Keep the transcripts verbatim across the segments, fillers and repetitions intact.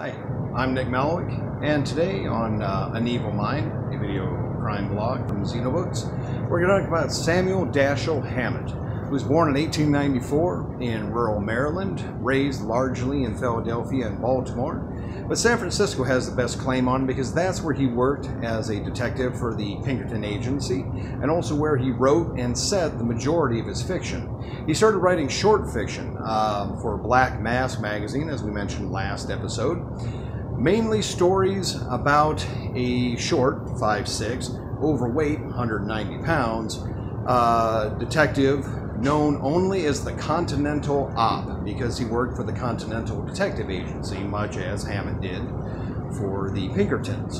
Hi, I'm Nick Malewick, and today on uh, An Evil Mind, a video crime blog from Xenobooks, we're going to talk about Samuel Dashiell Hammett, who was born in eighteen ninety-four in rural Maryland, raised largely in Philadelphia and Baltimore, but San Francisco has the best claim on him because that's where he worked as a detective for the Pinkerton Agency, and also where he wrote and said the majority of his fiction. He started writing short fiction um, for Black Mask Magazine, as we mentioned last episode. Mainly stories about a short, five six, overweight, one hundred ninety pounds, uh, detective known only as the Continental Op, because he worked for the Continental Detective Agency, much as Hammett did for the Pinkertons.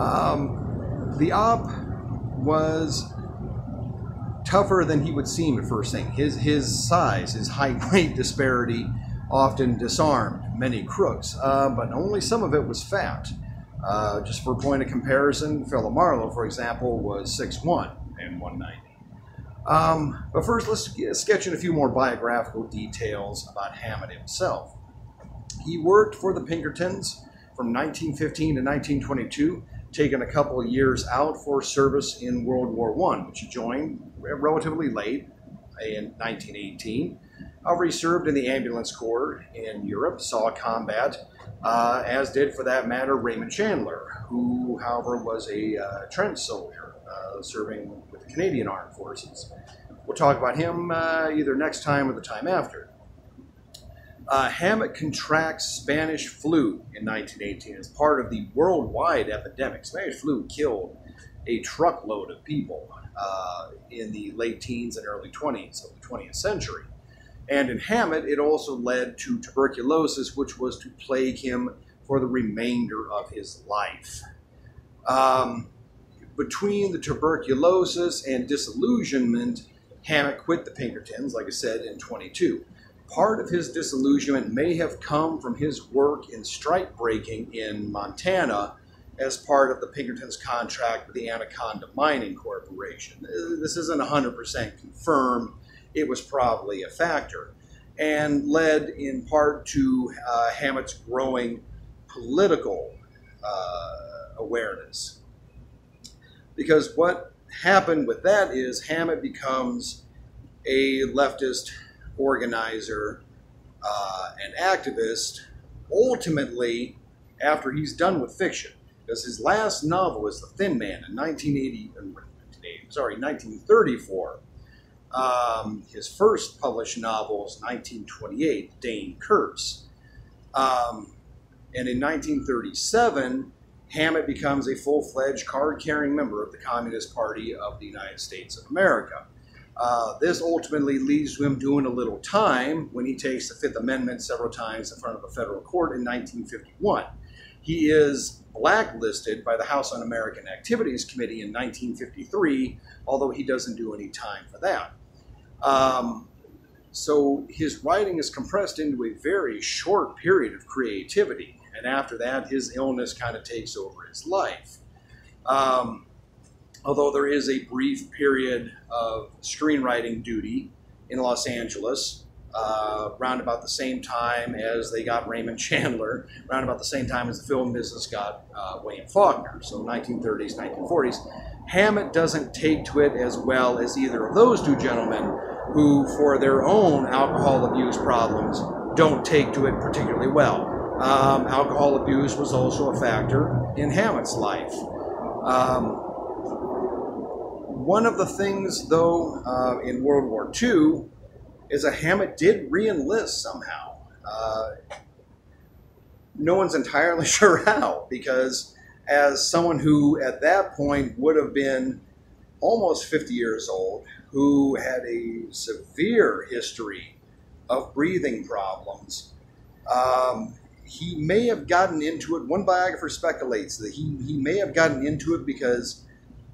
Um, the Op was tougher than he would seem at first thing. His, his size, his height-weight disparity often disarmed many crooks, uh, but only some of it was fat. Uh, just for a point of comparison, Philip Marlowe, for example, was six one and one ninety. Um, but first, let's sketch in a few more biographical details about Hammett himself. He worked for the Pinkertons from nineteen fifteen to nineteen twenty-two, taking a couple of years out for service in World War One, which he joined relatively late in nineteen eighteen. However, he served in the ambulance corps in Europe, saw combat, uh, as did, for that matter, Raymond Chandler, who, however, was a uh, trench soldier uh, serving with the Canadian Armed Forces. We'll talk about him uh, either next time or the time after. Uh, Hammett contracts Spanish flu in nineteen eighteen as part of the worldwide epidemic. Spanish flu killed a truckload of people uh, in the late teens and early twenties of the twentieth century. And in Hammett, it also led to tuberculosis, which was to plague him for the remainder of his life. Um, between the tuberculosis and disillusionment, Hammett quit the Pinkertons, like I said, in twenty-two. Part of his disillusionment may have come from his work in strike breaking in Montana as part of the Pinkertons' contract with the Anaconda Mining Corporation. This isn't one hundred percent confirmed. It was probably a factor, and led in part to uh, Hammett's growing political uh, awareness. Because what happened with that is Hammett becomes a leftist organizer uh, and activist, ultimately after he's done with fiction. Because his last novel is The Thin Man in nineteen eighty, sorry, nineteen thirty-four. Um, his first published novel is nineteen twenty-eight, Dain Curse. Um, and in nineteen thirty-seven, Hammett becomes a full-fledged card-carrying member of the Communist Party of the United States of America. Uh, this ultimately leads to him doing a little time when he takes the Fifth Amendment several times in front of a federal court in nineteen fifty-one. He is blacklisted by the House Un-American Activities Committee in nineteen fifty-three, although he doesn't do any time for that. Um, so his writing is compressed into a very short period of creativity, and after that his illness kind of takes over his life. Um, although there is a brief period of screenwriting duty in Los Angeles, uh, round about the same time as they got Raymond Chandler, round about the same time as the film business got uh, William Faulkner, so nineteen thirties, nineteen forties. Hammett doesn't take to it as well as either of those two gentlemen, who for their own alcohol abuse problems don't take to it particularly well. Um, alcohol abuse was also a factor in Hammett's life. Um, one of the things, though, uh, in World War Two, is that Hammett did re-enlist somehow. Uh, no one's entirely sure how, because as someone who at that point would have been almost fifty years old, who had a severe history of breathing problems, um, he may have gotten into it. One biographer speculates that he, he may have gotten into it because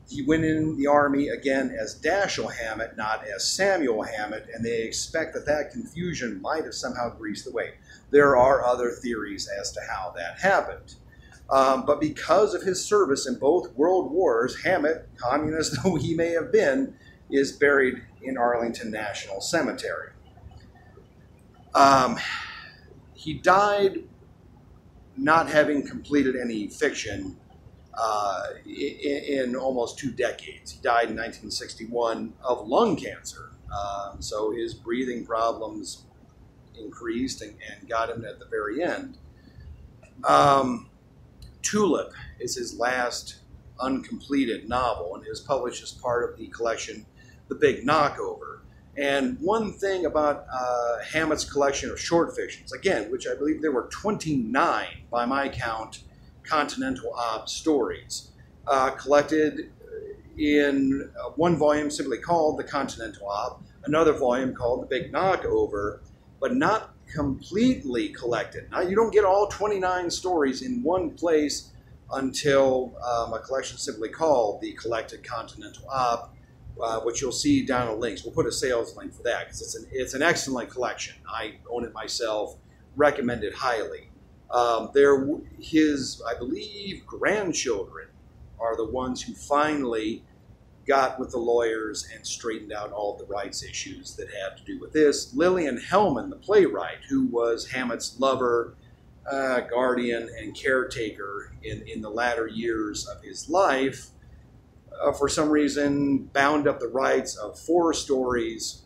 he went in the Army again as Dashiell Hammett, not as Samuel Hammett, and they expect that that confusion might have somehow greased the way. There are other theories as to how that happened. Um, but because of his service in both world wars, Hammett, communist though he may have been, is buried in Arlington National Cemetery. Um, he died not having completed any fiction uh, in, in almost two decades. He died in nineteen sixty-one of lung cancer. Um, so his breathing problems increased and, and got him at the very end. Um, Tulip is his last uncompleted novel and is published as part of the collection The Big Knockover. And one thing about uh, Hammett's collection of short fictions, again, which I believe there were twenty-nine, by my count, Continental Op stories, uh, collected in one volume simply called The Continental Op, another volume called The Big Knockover, but not completely collected. Now, you don't get all twenty-nine stories in one place until um, a collection simply called The Collected Continental Op, Uh, which you'll see down in links. We'll put a sales link for that because it's an it's an excellent collection. I own it myself, recommend it highly. Um, there, his I believe grandchildren are the ones who finally got with the lawyers and straightened out all the rights issues that had to do with this. Lillian Hellman, the playwright, who was Hammett's lover, uh, guardian, and caretaker in in the latter years of his life, Uh, for some reason, bound up the rights of four stories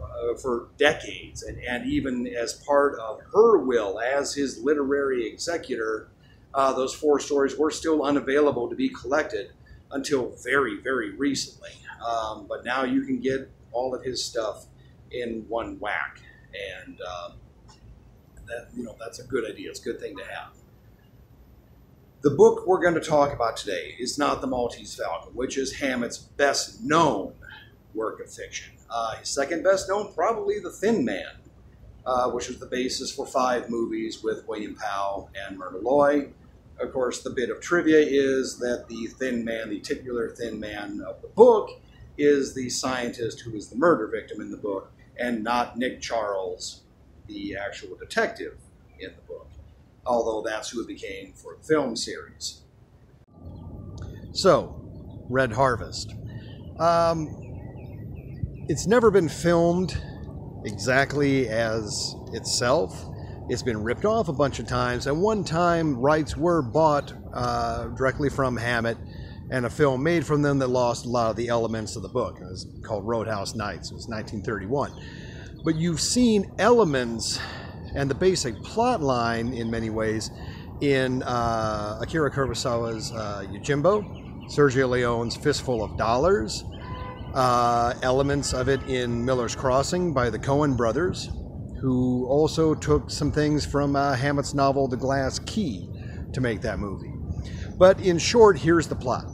uh, for decades, and, and even as part of her will, as his literary executor, uh, those four stories were still unavailable to be collected until very, very recently. Um, but now you can get all of his stuff in one whack, and um, that, you know, that's a good idea. It's a good thing to have. The book we're going to talk about today is not The Maltese Falcon, which is Hammett's best known work of fiction. Uh, his second best known, probably The Thin Man, uh, which was the basis for five movies with William Powell and Myrna Loy. Of course, the bit of trivia is that the Thin Man, the titular Thin Man of the book, is the scientist who is the murder victim in the book, and not Nick Charles, the actual detective in the book. Although that's who it became for the film series. So, Red Harvest. Um, it's never been filmed exactly as itself. It's been ripped off a bunch of times, and one time rights were bought uh, directly from Hammett and a film made from them that lost a lot of the elements of the book. It was called Roadhouse Nights. It was nineteen thirty-one. But you've seen elements and the basic plot line, in many ways, in uh, Akira Kurosawa's uh, Yojimbo, Sergio Leone's Fistful of Dollars, uh, elements of it in Miller's Crossing by the Coen brothers, who also took some things from uh, Hammett's novel The Glass Key to make that movie. But in short, here's the plot.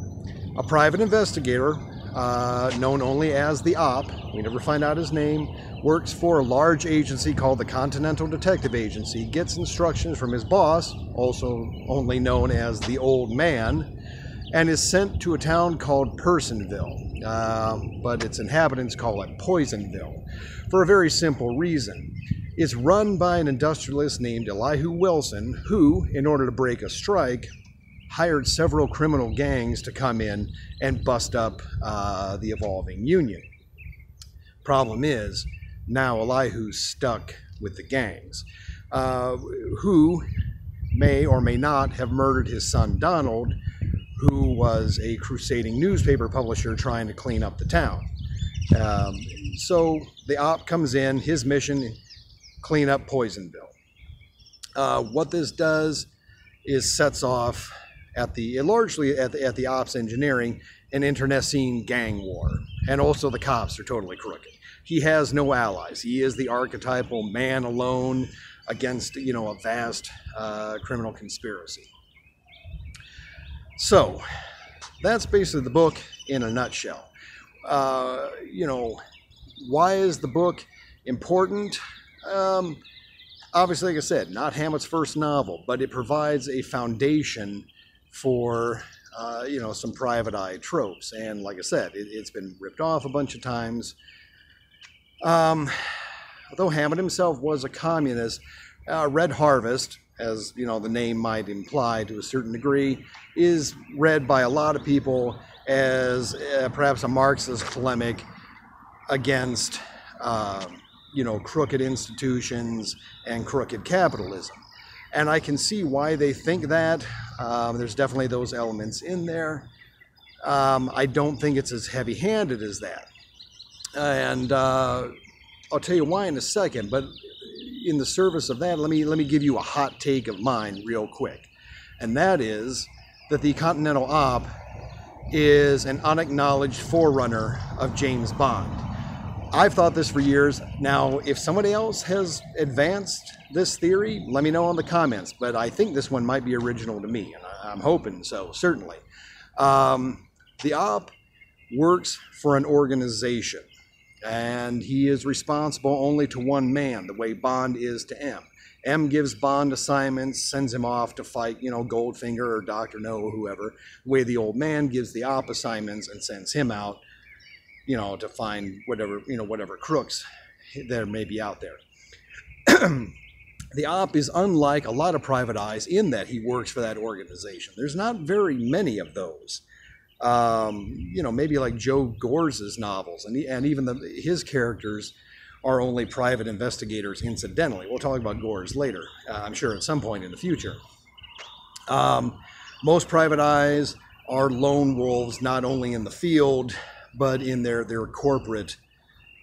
A private investigator, uh, known only as the Op, we never find out his name, works for a large agency called the Continental Detective Agency, gets instructions from his boss, also only known as the Old Man, and is sent to a town called Poisonville, uh, but its inhabitants call it Poisonville, for a very simple reason. It's run by an industrialist named Elihu Wilson, who, in order to break a strike, hired several criminal gangs to come in and bust up uh, the evolving union. Problem is, now Elihu's stuck with the gangs, uh, who may or may not have murdered his son Donald, who was a crusading newspaper publisher trying to clean up the town. Um, so the Op comes in, his mission, clean up Poisonville. Uh, what this does is sets off, at the largely at the, at the Op's engineering, an internecine gang war. And also the cops are totally crooked. He has no allies. He is the archetypal man alone against, you know, a vast uh, criminal conspiracy. So that's basically the book in a nutshell. Uh, you know, why is the book important? Um, obviously, like I said, not Hammett's first novel, but it provides a foundation for uh, you know, some private eye tropes. And like I said, it, it's been ripped off a bunch of times. Um, although Hammett himself was a communist, uh, Red Harvest, as you know, the name might imply to a certain degree, is read by a lot of people as uh, perhaps a Marxist polemic against, uh, you know, crooked institutions and crooked capitalism. And I can see why they think that. Um, there's definitely those elements in there. Um, I don't think it's as heavy-handed as that. And uh, I'll tell you why in a second, but in the service of that, let me, let me give you a hot take of mine real quick. And that is that the Continental Op is an unacknowledged forerunner of James Bond. I've thought this for years. Now, if somebody else has advanced this theory, let me know in the comments, but I think this one might be original to me, and I'm hoping so, certainly. Um, the op works for an organization, and he is responsible only to one man, the way Bond is to M. M gives Bond assignments, sends him off to fight, you know, Goldfinger or Doctor No or whoever, the way the old man gives the op assignments and sends him out, you know, to find whatever, you know, whatever crooks there may be out there. The op is unlike a lot of private eyes in that he works for that organization. There's not very many of those. Um, you know, maybe like Joe Gorze's novels, and, he, and even the, his characters are only private investigators incidentally. We'll talk about Gorze later, uh, I'm sure at some point in the future. Um, most private eyes are lone wolves, not only in the field, but in their, their corporate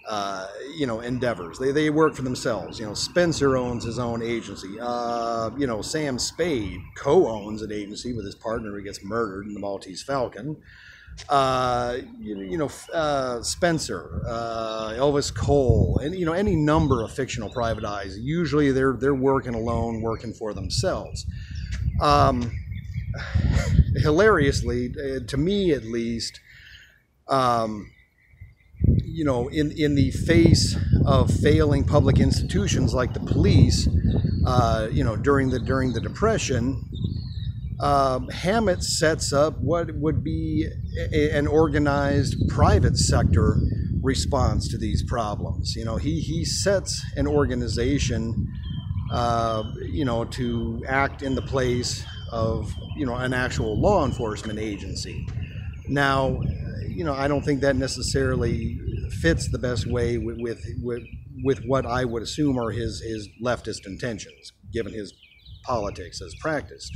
Uh, you know, endeavors. They, they work for themselves. You know, Spencer owns his own agency. Uh, you know, Sam Spade co-owns an agency with his partner who gets murdered in The Maltese Falcon. Uh, you, you know, uh, Spencer, uh, Elvis Cole, and, you know, any number of fictional private eyes. Usually they're, they're working alone, working for themselves. Um, hilariously, to me at least, um, you know, in, in the face of failing public institutions like the police, uh, you know, during the, during the Depression, uh, Hammett sets up what would be a, an organized private sector response to these problems. You know, he, he sets an organization, uh, you know, to act in the place of, you know, an actual law enforcement agency. Now, you know, I don't think that necessarily fits the best way with, with with with what I would assume are his his leftist intentions, given his politics as practiced.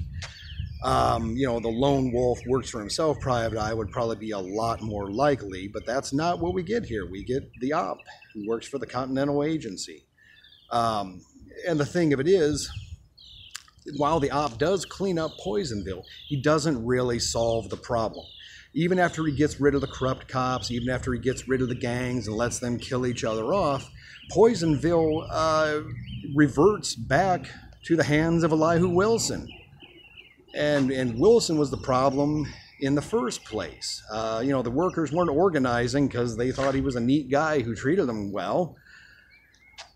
Um, you know, the lone wolf works for himself private eye would probably be a lot more likely, but that's not what we get here. We get the op, who works for the Continental Agency. Um, and the thing of it is, while the op does clean up Poisonville, he doesn't really solve the problem. Even after he gets rid of the corrupt cops, even after he gets rid of the gangs and lets them kill each other off, Poisonville uh, reverts back to the hands of Elihu Wilson. And, and Wilson was the problem in the first place. Uh, you know, the workers weren't organizing because they thought he was a neat guy who treated them well.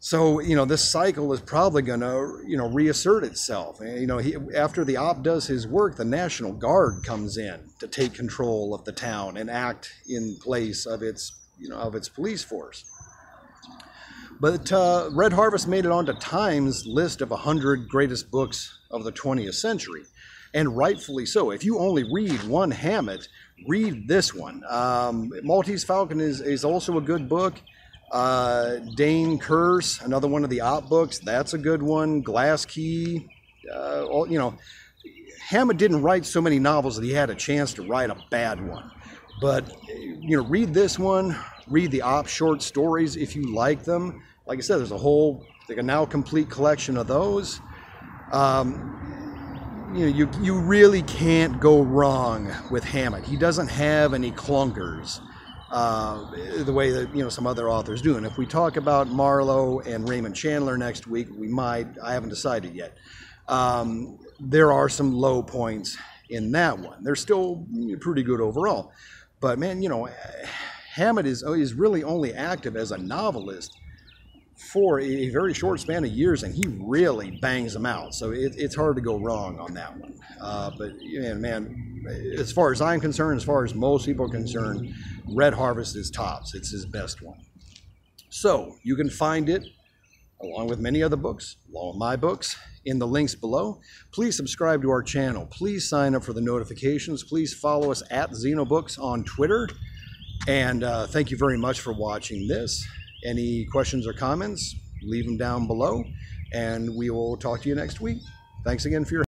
So, you know, this cycle is probably going to, you know, reassert itself. You know, he, after the op does his work, the National Guard comes in to take control of the town and act in place of its, you know, of its police force. But uh, Red Harvest made it onto Time's list of one hundred greatest books of the twentieth century, and rightfully so. If you only read one Hammett, read this one. Um, Maltese Falcon is, is also a good book. Uh, Dain Curse, another one of the op books, that's a good one. Glass Key, uh, all, you know, Hammett didn't write so many novels that he had a chance to write a bad one. But, you know, read this one, read the op short stories if you like them. Like I said, there's a whole, like a now complete collection of those. Um, you know, you, you really can't go wrong with Hammett. He doesn't have any clunkers. Uh, the way that, you know, some other authors do. And if we talk about Marlowe and Raymond Chandler next week, we might, I haven't decided yet. Um, there are some low points in that one. They're still pretty good overall. But man, you know, Hammett is, is really only active as a novelist for a very short span of years, and he really bangs them out. So it, it's hard to go wrong on that one. Uh, but man, man, as far as I'm concerned, as far as most people are concerned, Red Harvest is tops. It's his best one. So you can find it, along with many other books, along with my books, in the links below. Please subscribe to our channel. Please sign up for the notifications. Please follow us at Xenobooks on Twitter. And uh, thank you very much for watching this. Any questions or comments, leave them down below, and we will talk to you next week. Thanks again for your